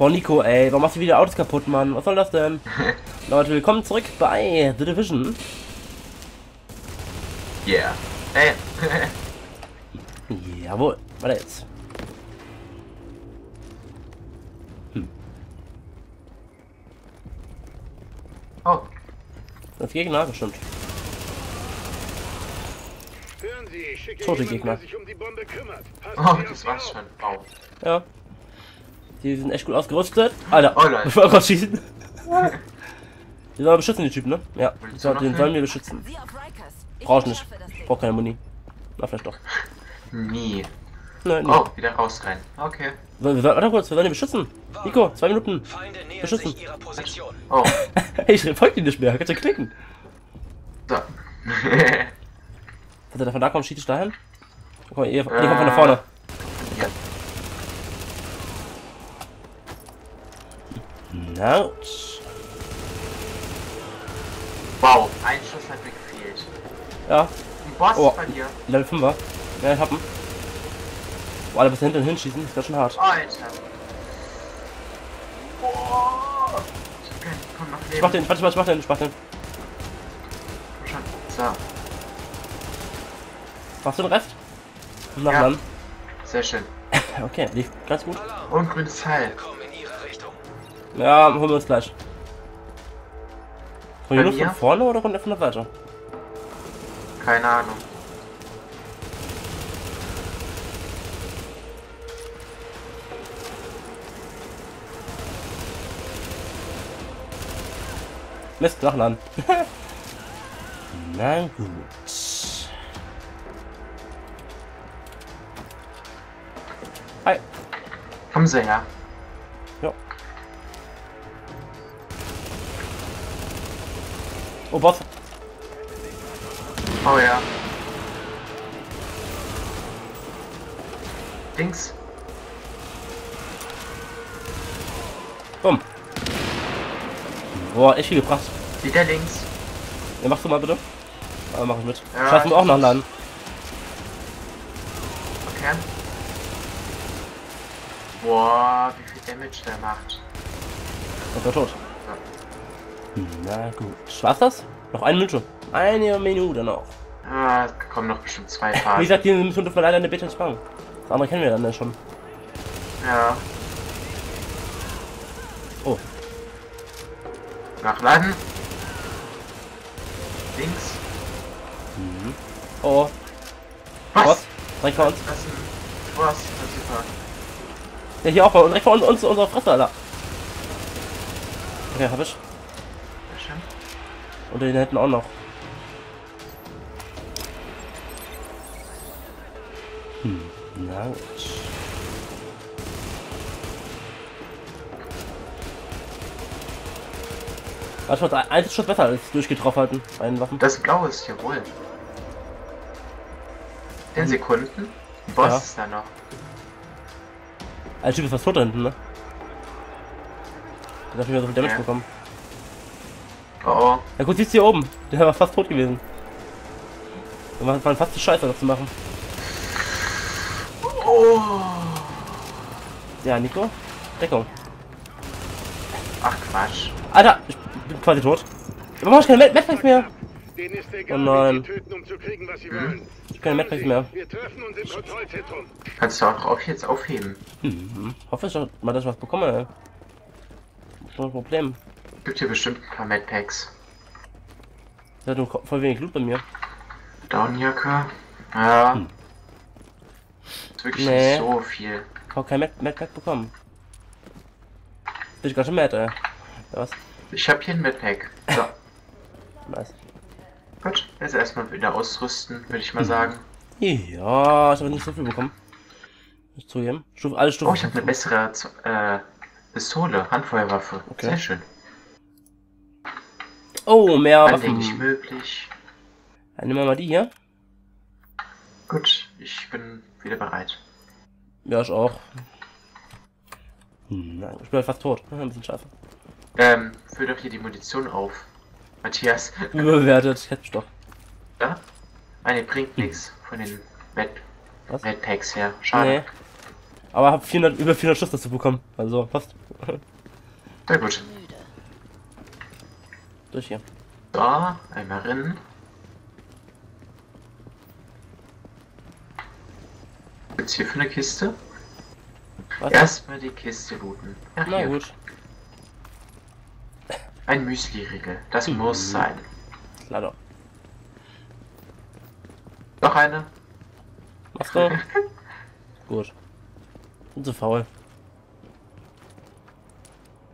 Boah, Nico, ey, warum machst du wieder Autos kaputt, Mann? Was soll das denn? Leute, willkommen zurück bei The Division. Yeah. Jawohl, warte jetzt. Oh. Das Gegner, bestimmt. Hören Sie, ich schicke tote Gegner. Sich um die Bombe kümmert. Oh, das war's schon. Oh. Ja. Die sind echt gut ausgerüstet. Alter, ich wollte gerade schießen. Die sollen beschützen, die Typen, ne? Ja, den sollen wir beschützen. Brauch ich nicht. Ich brauch keine Muni. Na, vielleicht doch. Nie. Nein, oh, nee. Wieder raus rein. Okay. Warte kurz, wir sollen die beschützen. Nico, 2 Minuten. Beschützen. Oh. Ich folge die nicht mehr. Kannst du klicken? So. Warte, da von da kommt, schießt dahin. Komm, ihr kommt von da vorne. Ja. No. Wow, ein Schuss hat mir gefehlt. Ja. Ein Boss bei dir. Level 5er. Ja, ich hab ihn. Boah, Alter, was hinten hinschießen, das wäre schon hart. Alter. Boah. Ich mach den, warte mal, ich mach den. So. Machst du den Rest? Ja. Dann. Sehr schön. Okay, lief ganz gut. Und grünes Teil. Ja, holen wir uns gleich. Kommt ihr nur von vorne oder kommt er von der Seite? Keine Ahnung. Mist, nachladen. Na gut. Hi. Komm, Sänger. Ja. Oh, Boss. Oh ja. Dings. Komm. Boah, echt viel gebracht. Wieder links. Ja, machst du mal bitte. Aber mach ich mit. Ja, schaffen wir auch noch nachladen. Okay. Boah, wie viel Damage der macht. Und der tot. Na gut. War's das? Noch eine Minute. Eine Minute noch. Ah, kommen noch bestimmt 2 Fahrten. Wie gesagt, die müssen wir leider eine Beta sparen. Das andere kennen wir dann schon. Ja. Oh. Nachladen. Links. Mhm. Oh. Was? Direkt vor uns. Was? Super. Ja, hier auch bei uns. Direkt vor uns, unserer Fresse, Alter. Okay, hab ich. Und den hätten auch noch. Na gut. Also, ein Schuss besser als durchgeht drauf halten. Einen Waffen. Das Blaue ist hier wohl. In Sekunden. Boss ist da noch. Ein Typ ist fast tot da hinten, ne? Der hat nicht mehr so viel Damage bekommen. Oh. Ja gut, siehst du hier oben. Der war fast tot gewesen. Da war fast die Scheiße, das zu machen. Oh. Ja, Nico. Deckung. Ach Quatsch. Alter, ich bin quasi tot. Aber mach ich keine Medpacks mehr. Oh nein. Ich hab keine Medpacks mehr. Kannst du auch jetzt aufheben. Hoffe ich doch mal, dass ich was bekomme, ey. Das ist doch ein Problem. Gibt hier bestimmt ein paar Medpacks. Der hat nur voll wenig Loot bei mir. Downjacke? Ja. Ist wirklich nicht so viel. Ich hab kein Medpack bekommen. Bin ich gerade schon mad, ey. Was? Ich hab hier ein Medpack. So. Nice. Gut, jetzt erstmal wieder ausrüsten, würde ich mal sagen. Ja, ich habe nicht so viel bekommen. Ich zugeben. Alle Stufen. Oh, ich habe eine bessere Pistole, Handfeuerwaffe. Okay. Sehr schön. Oh, mehr Waffen. Nicht möglich. Dann nehmen wir mal die hier. Gut, ich bin wieder bereit. Ja, ich auch. Nein, ich bin halt fast tot. Ein bisschen scheiße. Füll doch hier die Munition auf. Matthias. Überbewertet, hätte ich doch. Ja? Ah, ne, bringt nichts von den Medpacks her. Schade. Nee. Aber hab über 400 Schuss dazu bekommen. Also, passt. Sehr gut. Durch hier. Da, einmal rennen. Was gibt's hier für eine Kiste? Was? Erstmal die Kiste looten. Ja, na gut. Ein Müsli-Riegel. Das muss sein. Klar doch. Noch eine. Machst du? Gut. Bin zu faul.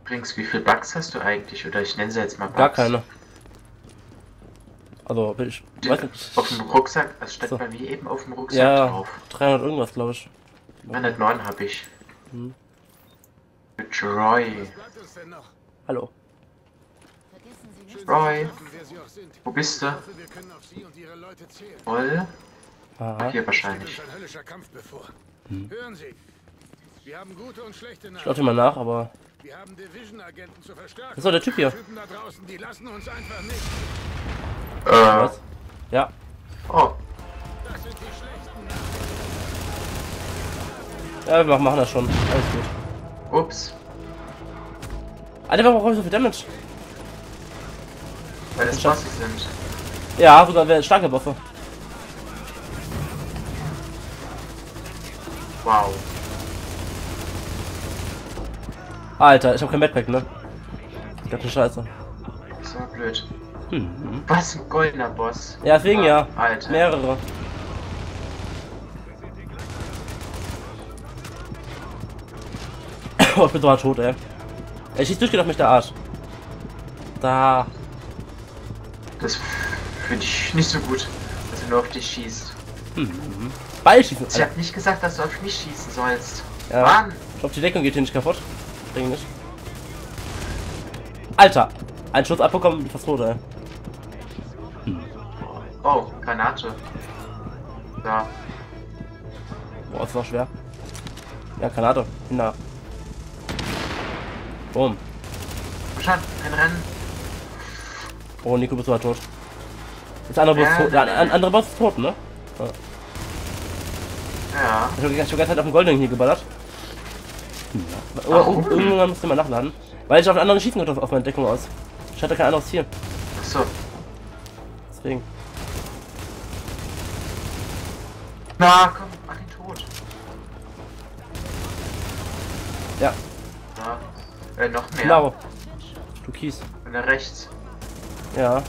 Übrigens, wie viele Bugs hast du eigentlich? Oder ich nenne sie jetzt mal Bugs. Gar keine. Also, ich weiß nicht. Auf dem Rucksack, das steht so bei mir eben auf dem Rucksack drauf. 300 irgendwas, glaube ich. 309 habe ich. Hm. Troy. Hallo. Troy. Wo bist du? Voll. Aha. Hier wahrscheinlich. Hören Sie. Wir haben gute und schlechte Nachrichten. Ich schaue mal nach, aber. Wir haben Division-Agenten zu verstärken. Das ist doch der Typ hier. Die lassen uns einfach nicht. Was? Ja. Oh. Das sind die schlechten. Ja, wir machen das schon. Alles gut. Ups. Alter, warum brauche ich so viel Damage? Weil es Bosses sind. Ja, sogar wäre starke Waffe. Wow. Alter, ich hab kein Backpack, ne? Ich hab ne Scheiße. Das war blöd. Was ein goldener Boss. Ja, deswegen ja. Alter. Mehrere. Oh, ich bin so hart tot, ey. Er schießt durchgehend auf mich, der Arsch. Da. Das finde ich nicht so gut, dass er nur auf dich schießt. Ball schießen. Ich hab nicht gesagt, dass du auf mich schießen sollst. Ja. Mann! Ich glaub, die Deckung geht hier nicht kaputt. Nicht. Alter, ein Schuss abbekommen, fast tot, ey. Oh, Granate. Da. Boah, das war schwer. Ja, Granate. Na. Boom. Schade, kein Rennen. Oh, Nico, bist du mal tot. Ist andere Boss tot. Ein anderer Boss ist tot, ne? Ja. Ich hab die ganze Zeit auf dem Goldring hier geballert. Irgendwann musste ich mal nachladen. Weil ich auf einen anderen schießen konnte auf meine Deckung aus. Ich hatte kein anderes Ziel. Achso. Deswegen. Na komm, mach ihn tot. Ja. Na, noch mehr. Genau. Du Kies. Von der rechts. Ja.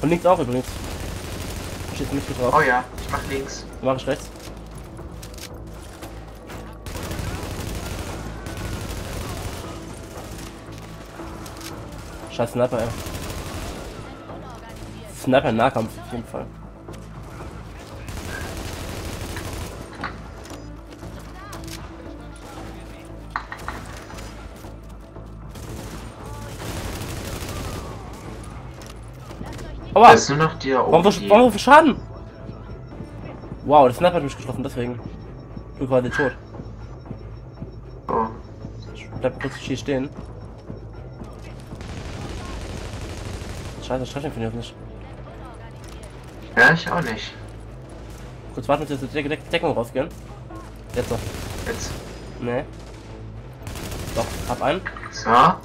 Von links auch übrigens. Schießt mich drauf. Oh ja, ich mach links. Dann mach ich rechts. Scheiß Sniper, ey. Sniper Nahkampf auf jeden Fall. Aber das ist nur noch dir oben. Warum für Schaden? Wow, der Sniper hat mich getroffen, deswegen. Ich bin quasi tot. Oh. Ich bleib kurz hier stehen. Scheiße, ich treffe den von nicht. Ja, ich auch nicht. Kurz warten, bis jetzt die Deckung rausgehen. Jetzt doch. Jetzt? Nee. Doch, hab einen. So. Hab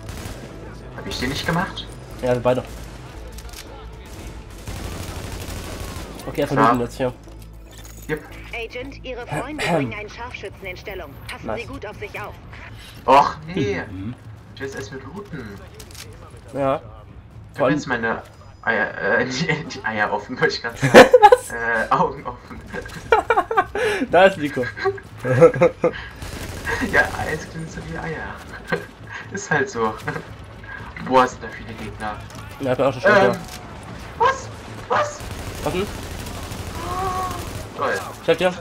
ich den nicht gemacht? Ja, wir beide. Okay, erstmal looten jetzt hier. Yep. Agent, Ihre Freunde bringen einen Scharfschützen in Stellung. Passen Sie gut auf sich auf. Och, nee. Ich will es erst mit looten. Ja. Ich habe jetzt meine Eier, die Eier offen, wollte ich ganz sagen. Augen offen. Da ist Nico. Ja, Eis klingt so wie Eier. Ist halt so. Boah, sind da viele Gegner. Ja, ich bin auch schon was? Was? Was denn? Toll. Ich hab dir.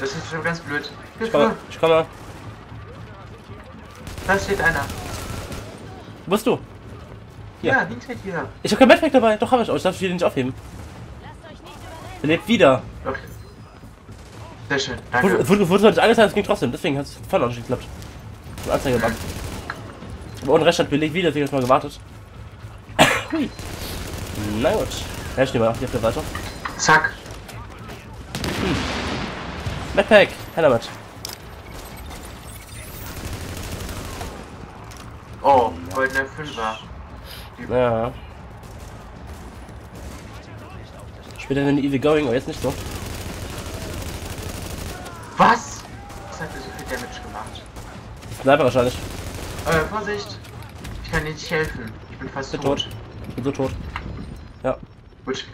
Das ist schon ganz blöd. Ich komme. Da steht einer. Wo bist du? Hier. Ja, hinter dir. Ich hab kein Backpack dabei. Doch, habe ich auch. Ich darf den nicht aufheben. Er lebt wieder. Okay. Sehr schön, danke. Es wurde nicht angezeigt, es ging trotzdem. Deswegen hat es voll auch nicht geklappt. Eine Anzeige gemacht. Aber unten rechts hat belegt wieder, deswegen habe ich mal gewartet. Hui. Na gut. Ja, ich nehme mal auf der Seite. Zack. Backpack. Hello, Oh, goldener Fünfer. Ja. Später wenn easy going, aber jetzt nicht so. Was? Was hat mir so viel Damage gemacht? Sniper wahrscheinlich. Vorsicht! Ich kann dir nicht helfen. Ich bin fast tot. Ich bin so tot. Ja. Gut.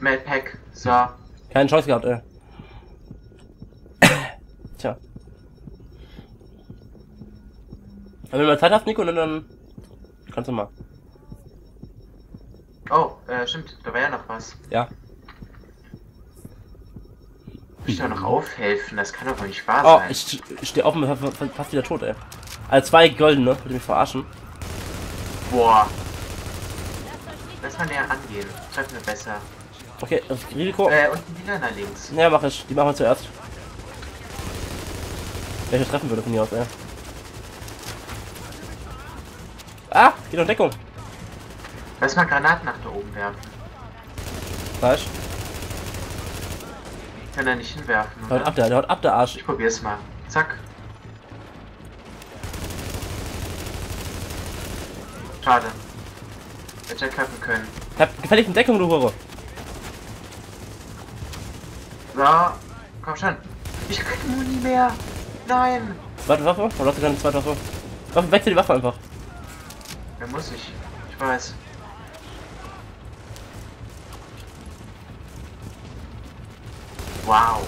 Mad Pack. So. Keine Chance gehabt, ey. Tja. Wenn du mal Zeit hast, Nico, dann kannst du mal. Oh, stimmt, da war ja noch was. Ja. Ich muss da noch aufhelfen, das kann doch nicht wahr sein. Oh, ich stehe offen, fast wieder tot, ey. Also 2 goldene, würde mich verarschen. Boah. Lass mal näher angehen, schafft mir besser. Okay, Risiko. Und die Dinger nach links. Ja, mach ich, die machen wir zuerst. Welche treffen würde von hier aus, ey. Ah, geht noch Deckung. Lass mal Granaten nach da oben werfen. Falsch. Ich kann da nicht hinwerfen, oder? Der haut ab, der Arsch. Ich probier's mal. Zack. Schade. Hätte er klappen können. Ich hab gefällig in Deckung, du Hure. So, komm schon. Ich krieg nur nie mehr. Nein. Zweite Waffe? Warum hast du keine zweite Waffe? Wechsel die Waffe einfach. Ja, muss ich. Ich weiß. Wow.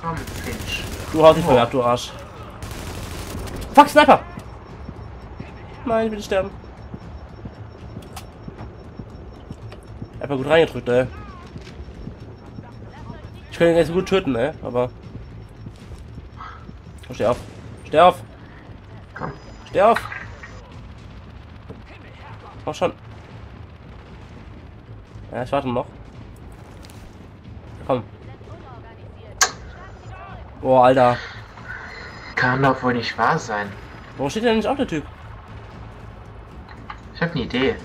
Komm, Finch. Du haust nicht mehr ab, du Arsch. Fuck, Sniper! Nein, ich will sterben. Einfach gut reingedrückt, ey. Ich kann ihn jetzt gut töten, ey, aber... Oh, steh auf. Steh auf! Komm. Steh auf! Mach schon. Ja, ich warte noch. Komm. Boah, Alter. Kann doch wohl nicht wahr sein. Warum steht der nicht auf, der Typ? Ich hab ne Idee.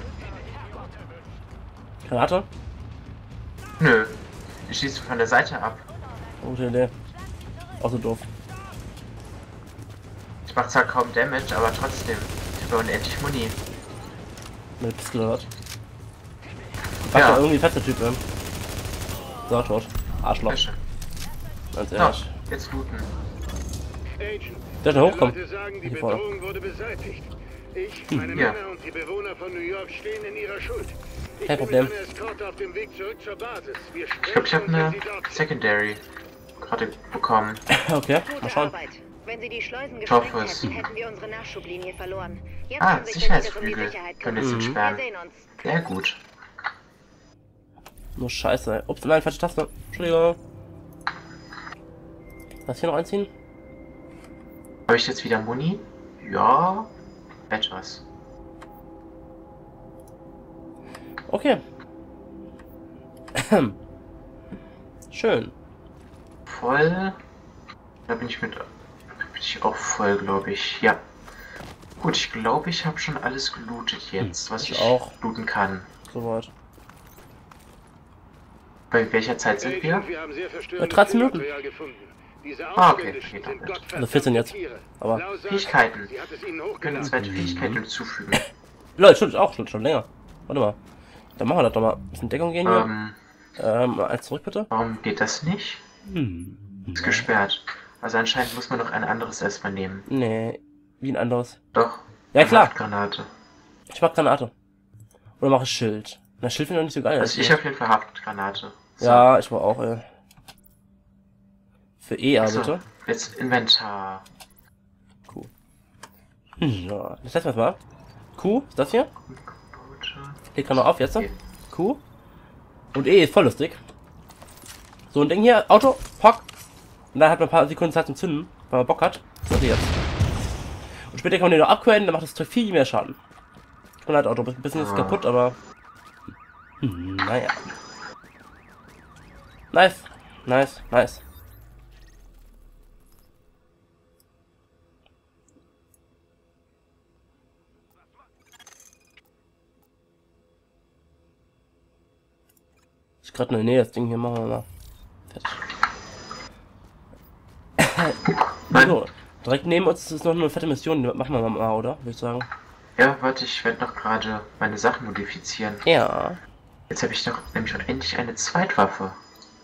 Granate? Nö. Ich schieße von der Seite ab. Gute Idee. Auch so doof. Ich mach zwar kaum Damage, aber trotzdem. Ich habe unendlich Muni. Mit Pistol oder was? Ja. Irgendwie fester Typ, ne? So, tot. Arschloch. Ganz ehrlich. Ja, jetzt looten. Der hat hochkommen. Die Bedrohung wurde beseitigt. Ich, meine Männer und die Bewohner von New York stehen in ihrer Schuld. Ich bin mit einer Eskorte auf dem Weg zurück zur Basis. Ich glaube, ich habe eine Secondary gerade bekommen. Okay, mal schauen. Wenn Sie die Schleusen gesprengt hätten, hätten wir unsere Nachschublinie verloren. Jetzt haben sich Sicherheitsflügel um die Sicherheit kümmern. Wir sehen uns. Sehr gut. Nur Scheiße. Ups, nein, falsche Taste. Entschuldigung. Lass hier noch einziehen. Habe ich jetzt wieder Muni? Ja. Etwas. Okay. Schön. Voll. Da bin ich mit. Da bin ich auch voll, glaube ich. Ja. Gut, ich glaube, ich habe schon alles gelootet jetzt, was ich auch looten kann. Soweit. Bei welcher Zeit sind wir? 13 Minuten. Ah, okay. Also 14 jetzt. Aber Fähigkeiten. Wir können eine zweite Fähigkeit hinzufügen. Leute, stimmt, auch schon länger. Warte mal. Dann machen wir das doch mal. Ein bisschen Deckung gehen hier. Eins zurück bitte. Warum geht das nicht? Ist gesperrt. Also anscheinend muss man noch ein anderes erstmal nehmen. Nee. Wie ein anderes? Doch. Ja, klar. Granate. Ich mach Granate. Oder mache Schild. Na, Schild finde ich noch nicht so geil. Also ich hab hier eine Haftgranate. So. Ja, ich war auch, ey. Für EA, also, bitte. Jetzt Inventar. Cool. Ja, das testen wir mal. Q, ist das hier? Hier kann man auf, jetzt. Q. Und E ist voll lustig. So, ein Ding hier, Auto, Pock. Und dann hat man ein paar Sekunden Zeit zum Zünden, weil man Bock hat. Und jetzt. Und später kann man den noch upgraden, dann macht das Zeug viel mehr Schaden. Und das Auto, ein bisschen ist kaputt, aber... Naja. Nice, nice, nice. Ist gerade in der Nähe, das Ding hier machen wir mal. Fertig. So, direkt neben uns ist noch eine fette Mission, die machen wir mal, oder? Würde ich sagen. Ja, warte, ich werde noch gerade meine Sachen modifizieren. Ja. Jetzt habe ich doch nämlich schon endlich eine Zweitwaffe.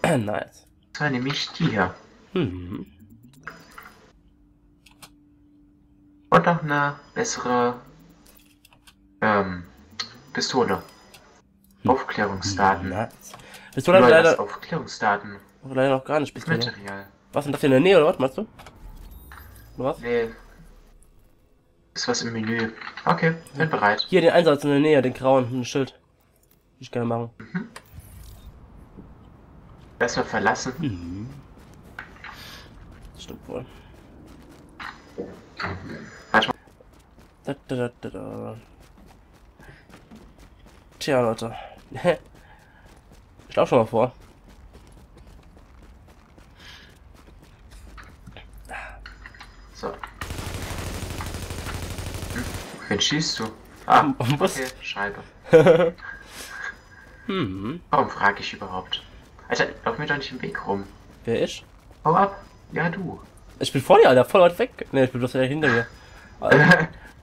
Nice. Das war nämlich die hier. Mhm. Und noch eine bessere Pistole. Aufklärungsdaten. Nice. Pistole hat leider Aufklärungsdaten. Leider noch gar nicht Pistole. Material. Was, denn das in der Nähe oder was, meinst du? Oder was? Nee. Ist was im Menü. Okay, bin bereit. Hier den Einsatz in der Nähe, den grauen, ein Schild. Ich kann machen. Mhm. Besser verlassen. Mhm. Das stimmt wohl. Warte mal. Tja, Leute. Ich laufe schon mal vor. So. Wen schießt du? Ah, was? Okay, Scheibe. Warum frage ich überhaupt? Alter, lauf mir doch nicht im Weg rum. Wer ist? Hau ab. Ja, du. Ich bin vor dir, Alter, voll weit weg. Ne, ich bin bloß hinter mir.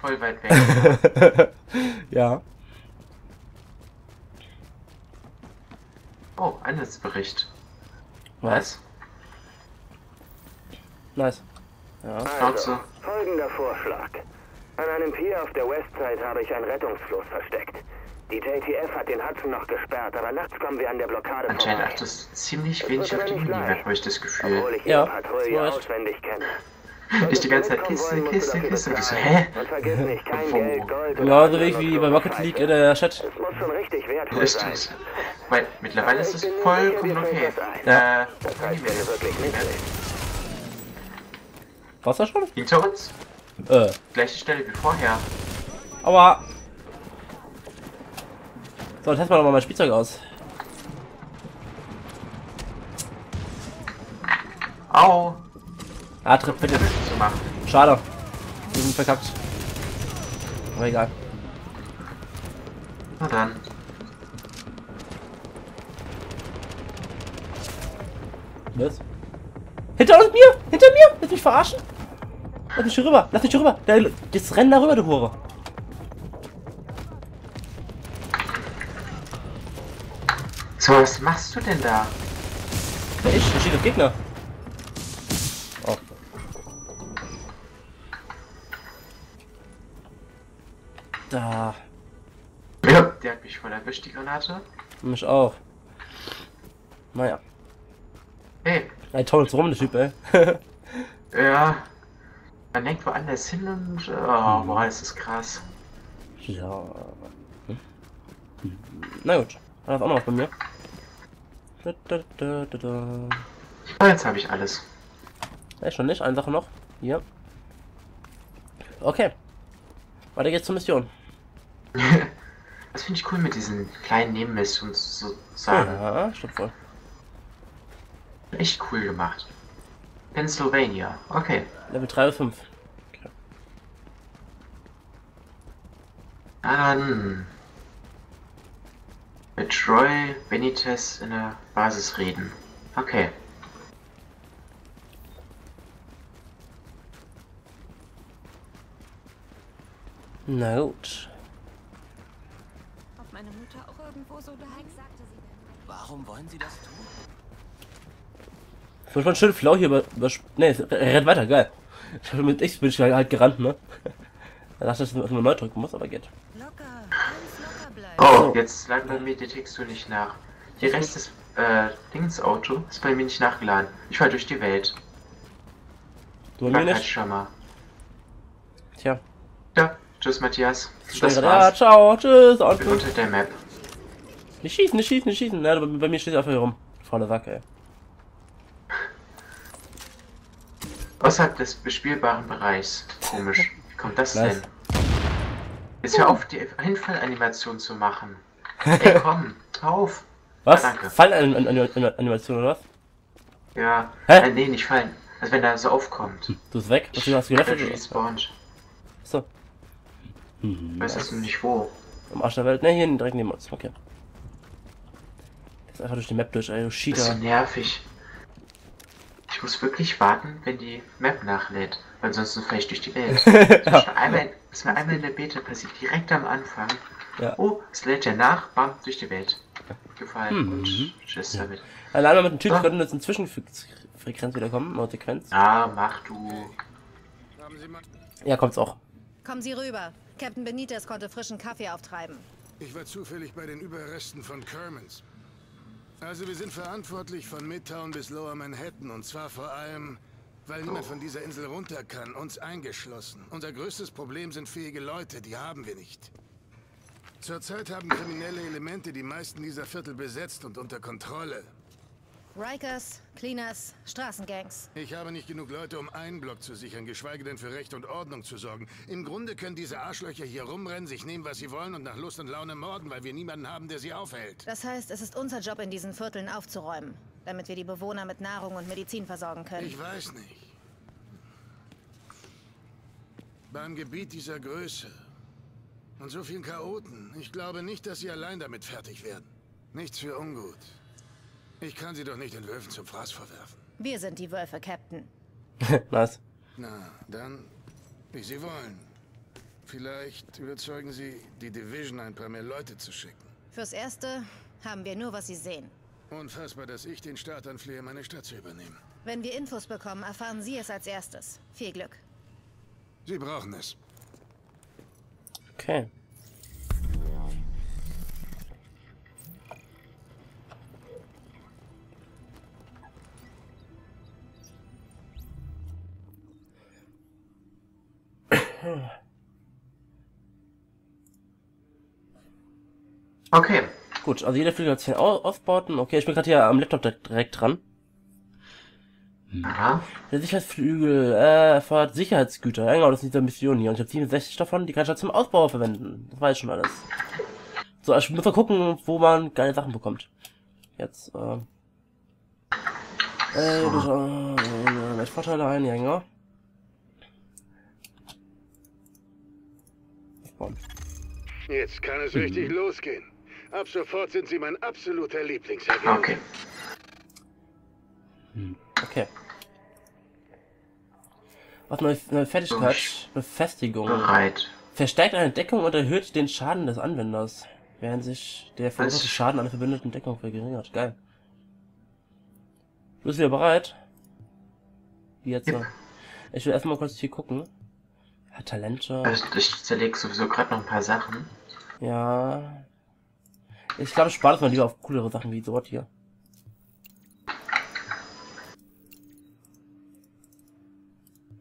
Voll weit weg. Ja. Oh, Einsatzbericht. Was? Nice. Ja. Also, folgender Vorschlag. An einem Pier auf der Westside habe ich ein Rettungsfluss versteckt. Die JTF hat den Hudson noch gesperrt, aber nachts kommen wir an der Blockade vorbei. Anscheinend achtest du ziemlich wenig auf die Minimap, habe ich das Gefühl. Ich ja, auswendig kenne. Ich die ganze Zeit Kiste, und so, hä? Und vergiss nicht, kein Geld, Gold. Genauso wie bei Rocket League in der Chat. Es muss schon richtig wertvoll sein. Weil mittlerweile ist es vollkommen okay. Ja. War's da schon? Hinter uns? Gleiche Stelle wie vorher. Aua! So, testen wir nochmal mein Spielzeug aus. Au! Ah, tritt bitte. Schade. Wir sind verkackt. Aber egal. Na dann. Was? Hinter uns mir! Hinter mir! Lass mich verarschen! Lass mich hier rüber! Lass mich hier rüber! Jetzt renn da rüber, du Hure! So, was machst du denn da? Wer ist? Da steht der Gegner. Oh. Da. Ja, der hat mich voll erwischt, die Granate. Mich auch. Naja. Hey. Er taut uns rum, der Typ, ey. Ja. Man lenkt woanders hin und... Oh, boah, ist das krass. Ja. Na gut. Da ist auch noch was bei mir. Ah, jetzt habe ich alles. Ja, schon nicht. Eine Sache noch. Hier. Okay. Weiter geht's zur Mission. Das finde ich cool mit diesen kleinen Nebenmissionen sozusagen. Ja, stimmt voll. Echt cool gemacht. Pennsylvania. Okay. Level 3 oder 5. Okay. Dann... mit Troy Benitez in der Basis reden. Okay. Na gut. Ob meine Mutter auch irgendwo so daheim sagte sie denn. Warum wollen sie das tun? Ich bin schon schön flau hier über... Ne, rennt weiter, geil. Ich mit X bin ich halt gerannt, ne? Da dachte ich, dass ich nur neu drücken muss, aber geht. Oh, jetzt lag bei mir die Textur nicht nach. Hier rechts des Dings-Auto ist bei mir nicht nachgeladen. Ich fahre durch die Welt. Du und mir nicht? Schon mal. Tja. Ja, tschüss Matthias. Das war's. Ja, ciao, tschüss. Ich bin unter der Map. Nicht schießen, nicht schießen, nicht schießen. Ja, bei mir steht einfach hier rum. Voller Sack, ey. Außerhalb des bespielbaren Bereichs. Komisch. Wie kommt das denn? Jetzt hör auf, die Einfallanimation zu machen. Ey, komm, hör auf. Was? Ja, Fallanimation oder was? Ja. Hä? Nee, nicht fallen. Also wenn da so aufkommt. Du bist weg? Was hast du gelacht? So. Weißt du nicht wo? Am Arsch der Welt. Ne, hier direkt neben uns. Okay. Jetzt einfach durch die Map durch, ey, du Cheater. Bisschen nervig. Ich Ich muss wirklich warten, wenn die Map nachlädt. Ansonsten fahre ich durch die Welt. Das ist mir einmal in der Beta passiert, direkt am Anfang. Ja. Oh, es lädt ja nach, bam, durch die Welt. Gefallen und tschüss damit. Allein mit dem Typ könnten jetzt in Zwischenfrequenz wiederkommen, Multiquenz. Ah, mach du. Ja, kommt's auch. Kommen Sie rüber. Captain Benitez konnte frischen Kaffee auftreiben. Ich war zufällig bei den Überresten von Kermans. Also wir sind verantwortlich von Midtown bis Lower Manhattan und zwar vor allem, weil niemand von dieser Insel runter kann, uns eingeschlossen. Unser größtes Problem sind fähige Leute, die haben wir nicht. Zurzeit haben kriminelle Elemente die meisten dieser Viertel besetzt und unter Kontrolle. Rikers, Cleaners, Straßengangs. Ich habe nicht genug Leute, um einen Block zu sichern, geschweige denn für Recht und Ordnung zu sorgen. Im Grunde können diese Arschlöcher hier rumrennen, sich nehmen, was sie wollen und nach Lust und Laune morden, weil wir niemanden haben, der sie aufhält. Das heißt, es ist unser Job, in diesen Vierteln aufzuräumen, damit wir die Bewohner mit Nahrung und Medizin versorgen können. Ich weiß nicht. Beim Gebiet dieser Größe und so vielen Chaoten, ich glaube nicht, dass sie allein damit fertig werden. Nichts für ungut. Ich kann sie doch nicht den Wölfen zum Fraß verwerfen. Wir sind die Wölfe, Captain. Was? Na, dann, wie Sie wollen. Vielleicht überzeugen Sie die Division, ein paar mehr Leute zu schicken. Fürs Erste haben wir nur, was Sie sehen. Unfassbar, dass ich den Staat anflehe, meine Stadt zu übernehmen. Wenn wir Infos bekommen, erfahren Sie es als erstes. Viel Glück. Sie brauchen es. Okay. Okay. Gut, also jeder Flügel hat 10 Aufbauten. Okay, ich bin gerade hier am Laptop direkt dran. Aha. Der Sicherheitsflügel erfordert Sicherheitsgüter. Ja, genau, das ist diese Mission hier. Und ich habe 67 davon, die kann ich halt zum Ausbau verwenden. Das weiß ich schon alles. So, also ich muss mal gucken, wo man geile Sachen bekommt. Jetzt, Vorteile rein, ja, genau. Jetzt kann es richtig losgehen. Ab sofort sind Sie mein absoluter Lieblingsheld. Okay. Okay. Was neue Fertigkeit? Befestigung. Bereit. Verstärkt eine Deckung und erhöht den Schaden des Anwenders, während sich der verursachte Schaden einer verbündeten Deckung verringert. Geil. Du bist wieder bereit? Wie jetzt? Ja. Ich will erstmal kurz hier gucken. Talente. Ich zerlege sowieso gerade noch ein paar Sachen. Ja. Ich glaube, ich spare es mal lieber auf coolere Sachen wie dort hier.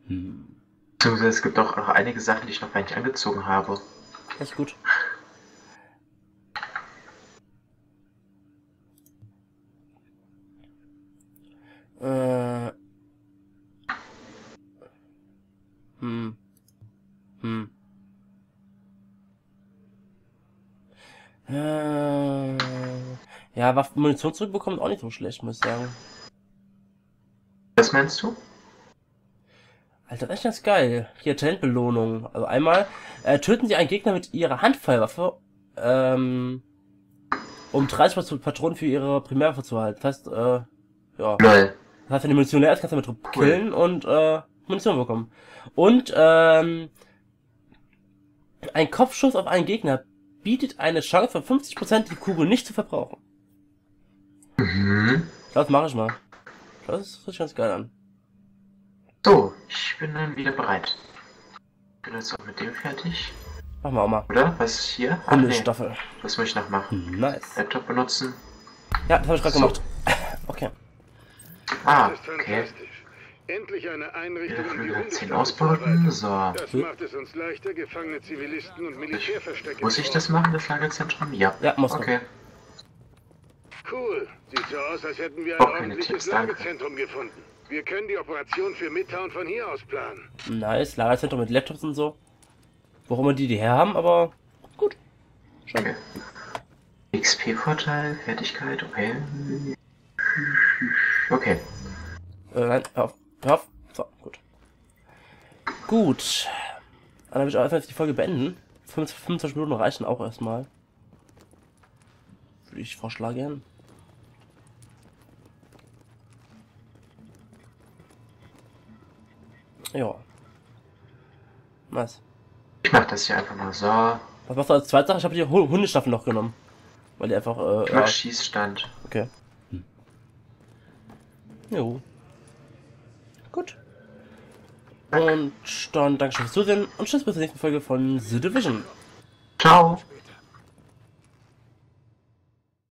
Beziehungsweise es gibt auch noch einige Sachen, die ich noch gar nicht angezogen habe. Das ist gut. Ja, Waffen, Munition zurückbekommt auch nicht so schlecht, muss ich sagen. Was meinst du? Alter, das ist ganz geil. Hier, Talentbelohnung. Also einmal, töten Sie einen Gegner mit Ihrer Handfeuerwaffe, um 30 Patronen für Ihre Primärwaffe zu halten. Das heißt, ja. Nein. Das heißt, wenn die Munition leer ist, kannst du damit killen und, Munition bekommen. Und, ein Kopfschuss auf einen Gegner bietet eine Chance von 50%, die Kugel nicht zu verbrauchen. Mhm. Das mache ich mal. Das hört sich ganz geil an. So, ich bin dann wieder bereit. Ich bin jetzt auch mit dem fertig. Machen wir auch mal. Oder? Was ist hier? Hundestaffel. Was muss ich noch machen? Nice. Laptop benutzen. Ja, das habe ich gerade gemacht. Okay. Ah, okay. Endlich eine Einrichtung, die 10 ausbeuten, so. Das macht es uns leichter, gefangene Zivilisten und Militärverstecke. Muss ich das machen, das Lagerzentrum? Ja. Ja, muss man. Okay. Cool. Sieht so aus, als hätten wir ein ordentliches Lagerzentrum gefunden. Wir können die Operation für Midtown von hier aus planen. Nice, Lagerzentrum mit Laptops und so. Warum wir die herhaben, aber gut. Schade. Okay. XP-Vorteil, Fertigkeit, okay. Okay. Nein, hör auf. Ja, so, gut. Gut. Dann habe ich auch einfach die Folge beenden. 25 Minuten reichen auch erstmal. Würde ich vorschlagen. Ja. Was? Ich mach das hier einfach mal so. Was machst du als zweite Sache? Ich habe die Hundestaffel noch genommen. Weil die einfach, ich mach Schießstand. Okay. Hm. Jo. Gut. Dank. Und dann danke schön fürs Zusehen und tschüss bis zur nächsten Folge von The Division. Ciao.